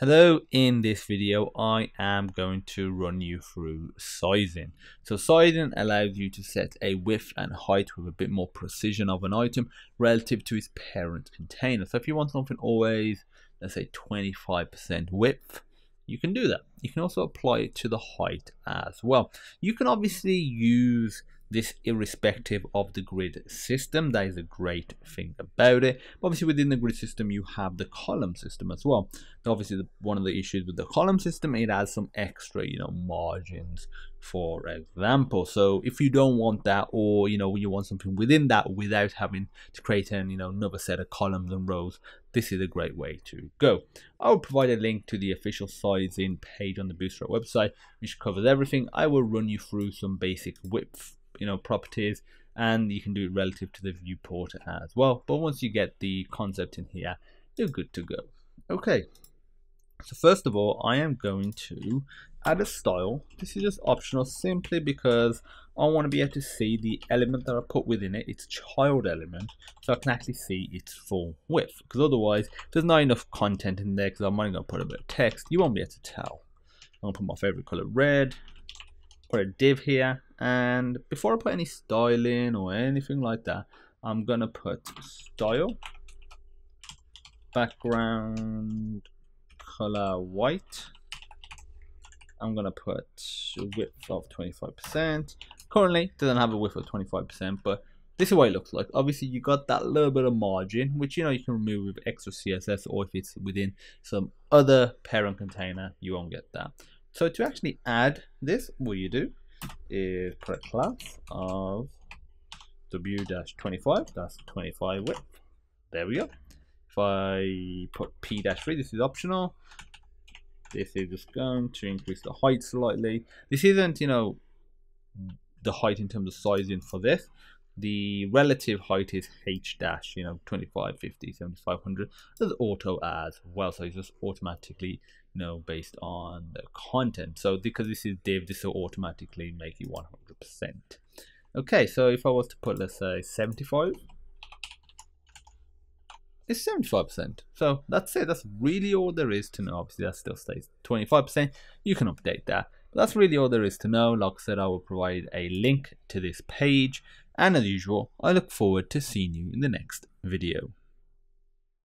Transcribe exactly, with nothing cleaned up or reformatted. Hello, in this video I am going to run you through sizing. So sizing allows you to set a width and height with a bit more precision of an item relative to its parent container. So if you want something always, let's say twenty-five percent width, you can do that. You can also apply it to the height as well. You can obviously use this irrespective of the grid system. That is a great thing about it. Obviously within the grid system you have the column system as well. So obviously the, one of the issues with the column system, it has some extra, you know, margins for example. So if you don't want that, or you know you want something within that without having to create an, you know another set of columns and rows, this is a great way to go. I will provide a link to the official sizing page on the Bootstrap website, which covers everything. I will run you through some basic width you know properties, and you can do it relative to the viewport as well. But once you get the concept in here, you're good to go. Okay, so first of all I am going to add a style. This is just optional simply because I want to be able to see the element that I put within it, its child element, so I can actually see its full width, because otherwise there's not enough content in there, because I'm only going to put a bit of text. You won't be able to tell. I'm going to put my favorite color red, put a div here, and before I put any styling or anything like that, I'm gonna put style background color white. I'm gonna put width of twenty-five percent. Currently doesn't have a width of twenty-five percent, but this is what it looks like. Obviously you got that little bit of margin, which you know you can remove with extra C S S, or if it's within some other parent container you won't get that. So to actually add this, what you do is put a class of w twenty-five, that's twenty-five width. There we go. If I put p three, this is optional. This is just going to increase the height slightly. This isn't, you know, the height in terms of sizing for this. The relative height is h dash, you know, twenty-five, fifty, seventy-five, one hundred. There's auto as well, so it's just automatically, you know, based on the content. So because this is div, this will automatically make it one hundred percent. Okay, so if I was to put, let's say seventy-five, it's seventy-five percent. So that's it. That's really all there is to know. Obviously that still stays twenty-five percent. You can update that. But that's really all there is to know. Like I said, I will provide a link to this page. And as usual, I look forward to seeing you in the next video.